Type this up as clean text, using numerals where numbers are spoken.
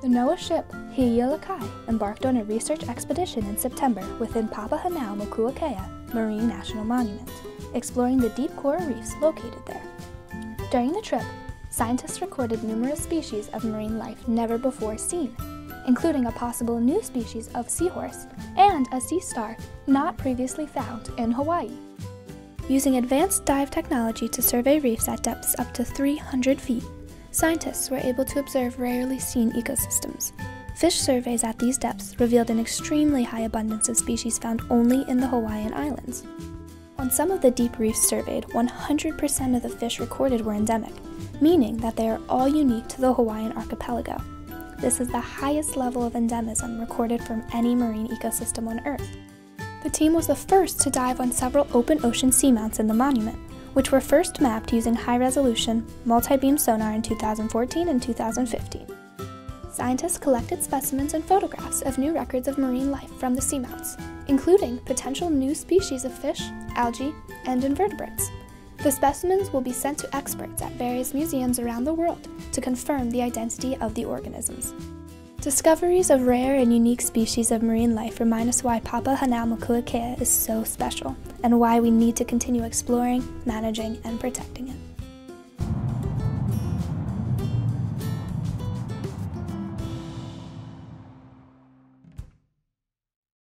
The NOAA ship Hi'ialakai embarked on a research expedition in September within Papahānaumokuākea Marine National Monument, exploring the deep coral reefs located there. During the trip, scientists recorded numerous species of marine life never before seen, including a possible new species of seahorse and a sea star not previously found in Hawaii. Using advanced dive technology to survey reefs at depths up to 300 feet, scientists were able to observe rarely seen ecosystems. Fish surveys at these depths revealed an extremely high abundance of species found only in the Hawaiian Islands. On some of the deep reefs surveyed, 100% of the fish recorded were endemic, meaning that they are all unique to the Hawaiian archipelago. This is the highest level of endemism recorded from any marine ecosystem on Earth. The team was the first to dive on several open ocean seamounts in the monument, which were first mapped using high-resolution, multi-beam sonar in 2014 and 2015. Scientists collected specimens and photographs of new records of marine life from the seamounts, including potential new species of fish, algae, and invertebrates. The specimens will be sent to experts at various museums around the world to confirm the identity of the organisms. Discoveries of rare and unique species of marine life remind us why Papahānaumokuākea is so special and why we need to continue exploring, managing, and protecting it.